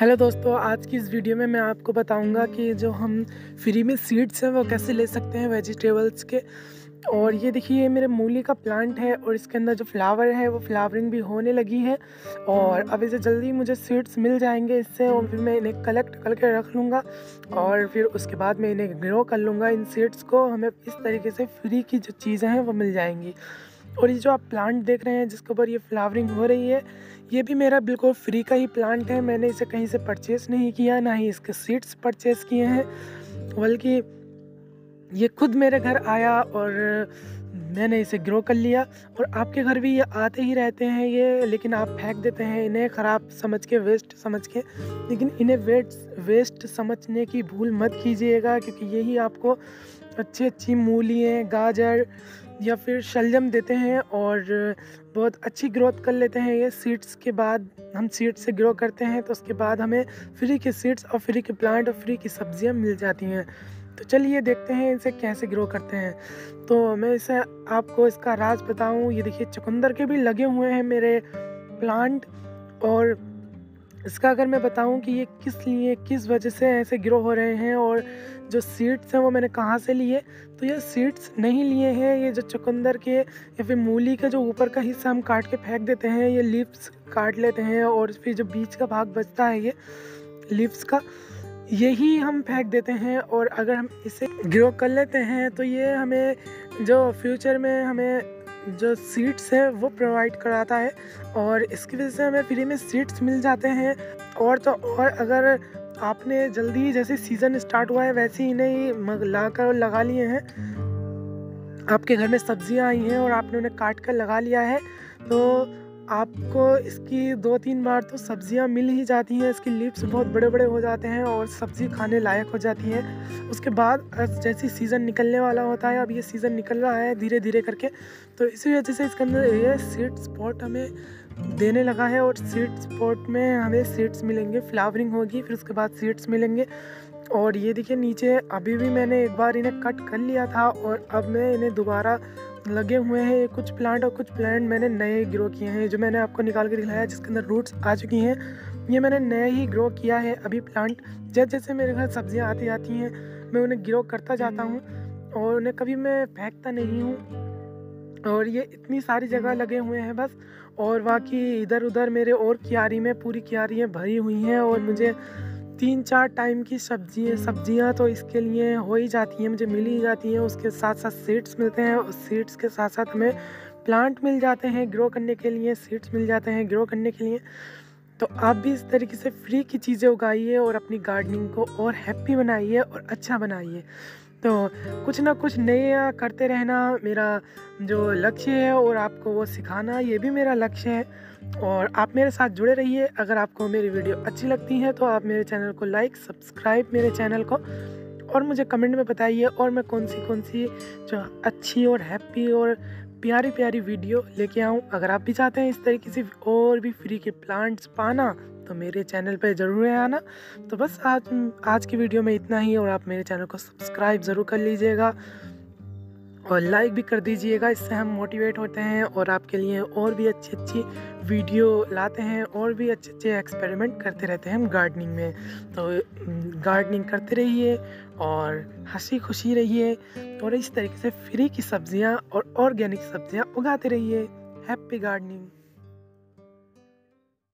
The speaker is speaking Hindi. हेलो दोस्तों, आज की इस वीडियो में मैं आपको बताऊंगा कि जो हम फ्री में सीड्स हैं वो कैसे ले सकते हैं वेजिटेबल्स के। और ये देखिए, ये मेरे मूली का प्लांट है और इसके अंदर जो फ्लावर है वो फ्लावरिंग भी होने लगी है। और अब इसे जल्दी मुझे सीड्स मिल जाएंगे इससे, और फिर मैं इन्हें कलेक्ट करके रख लूँगा और फिर उसके बाद मैं इन्हें ग्रो कर लूँगा। इन सीड्स को हमें इस तरीके से फ्री की जो चीज़ें हैं वो मिल जाएंगी। और ये जो आप प्लांट देख रहे हैं जिसके ऊपर ये फ्लावरिंग हो रही है, ये भी मेरा बिल्कुल फ्री का ही प्लांट है। मैंने इसे कहीं से परचेस नहीं किया, ना ही इसके सीड्स परचेस किए हैं, बल्कि ये खुद मेरे घर आया और मैंने इसे ग्रो कर लिया। और आपके घर भी ये आते ही रहते हैं ये, लेकिन आप फेंक देते हैं इन्हें ख़राब समझ के, वेस्ट समझ के। लेकिन इन्हें वेस्ट समझने की भूल मत कीजिएगा, क्योंकि यही आपको अच्छी मूलियाँ, गाजर या फिर शलजम देते हैं और बहुत अच्छी ग्रोथ कर लेते हैं ये। सीड्स के बाद हम सीड्स से ग्रो करते हैं तो उसके बाद हमें फ्री के सीड्स और फ्री के प्लांट और फ्री की सब्जियां मिल जाती हैं। तो चलिए देखते हैं इसे कैसे ग्रो करते हैं। तो मैं इसे आपको इसका राज बताऊं। ये देखिए, चुकंदर के भी लगे हुए हैं मेरे प्लांट। और इसका अगर मैं बताऊं कि ये किस वजह से ऐसे ग्रो हो रहे हैं और जो सीड्स हैं वो मैंने कहाँ से लिए, तो ये सीड्स नहीं लिए हैं। ये जो चुकंदर के या फिर मूली का जो ऊपर का हिस्सा हम काट के फेंक देते हैं, ये लीव्स काट लेते हैं और फिर जो बीच का भाग बचता है ये लीव्स का, यही हम फेंक देते हैं। और अगर हम इसे ग्रो कर लेते हैं तो ये हमें जो फ्यूचर में हमें जो सीड्स है वो प्रोवाइड कराता है, और इसकी वजह से हमें फ्री में सीड्स मिल जाते हैं। और तो और अगर आपने जल्दी जैसे सीज़न स्टार्ट हुआ है वैसे ही इन्हें लगा लिए हैं, आपके घर में सब्जियां आई हैं और आपने उन्हें काट कर लगा लिया है, तो आपको इसकी 2-3 बार तो सब्जियां मिल ही जाती हैं। इसकी लीव्स बहुत बड़े बड़े हो जाते हैं और सब्ज़ी खाने लायक हो जाती है। उसके बाद जैसे सीज़न निकलने वाला होता है, अब ये सीज़न निकल रहा है धीरे धीरे करके, तो इसी वजह से इसके अंदर ये सीड्स पॉट हमें देने लगा है। और सीड्स पॉट में हमें सीड्स मिलेंगे, फ्लावरिंग होगी, फिर उसके बाद सीड्स मिलेंगे। और ये देखिए नीचे अभी भी मैंने एक बार इन्हें कट कर लिया था और अब मैं इन्हें दोबारा लगे हुए हैं। कुछ प्लांट और कुछ प्लांट मैंने नए ग्रो किए हैं, जो मैंने आपको निकाल के दिखाया जिसके अंदर रूट्स आ चुकी हैं। ये मैंने नया ही ग्रो किया है अभी प्लांट। जैसे जैसे मेरे घर सब्जियां आती जाती हैं मैं उन्हें ग्रो करता जाता हूँ और उन्हें कभी मैं फेंकता नहीं हूँ। और ये इतनी सारी जगह लगे हुए हैं बस। और बाकी इधर उधर मेरे और क्यारी में पूरी क्यारियाँ भरी हुई हैं और मुझे 3-4 टाइम की सब्जियां तो इसके लिए हो ही जाती हैं, मुझे मिल ही जाती हैं। उसके साथ साथ सीड्स मिलते हैं और सीड्स के साथ साथ हमें प्लांट मिल जाते हैं ग्रो करने के लिए, सीड्स मिल जाते हैं ग्रो करने के लिए। तो आप भी इस तरीके से फ्री की चीज़ें उगाइए और अपनी गार्डनिंग को और हैप्पी बनाइए और अच्छा बनाइए। तो कुछ ना कुछ नया करते रहना मेरा जो लक्ष्य है, और आपको वो सिखाना ये भी मेरा लक्ष्य है। और आप मेरे साथ जुड़े रहिए। अगर आपको मेरी वीडियो अच्छी लगती है तो आप मेरे चैनल को लाइक, सब्सक्राइब मेरे चैनल को, और मुझे कमेंट में बताइए और मैं कौन सी जो अच्छी और हैप्पी और प्यारी प्यारी वीडियो लेके आऊँ। अगर आप भी चाहते हैं इस तरीके से और भी फ्री के प्लांट्स पाना तो मेरे चैनल पर ज़रूर आना। तो बस आज की वीडियो में इतना ही, और आप मेरे चैनल को सब्सक्राइब ज़रूर कर लीजिएगा और लाइक भी कर दीजिएगा। इससे हम मोटिवेट होते हैं और आपके लिए और भी अच्छी वीडियो लाते हैं और भी अच्छे एक्सपेरिमेंट करते रहते हैं हम गार्डनिंग में। तो गार्डनिंग करते रहिए और हंसी खुशी रहिए और इस तरीके से फ्री की सब्जियाँ और ऑर्गेनिक सब्जियाँ उगाते रहिए। Happy gardening.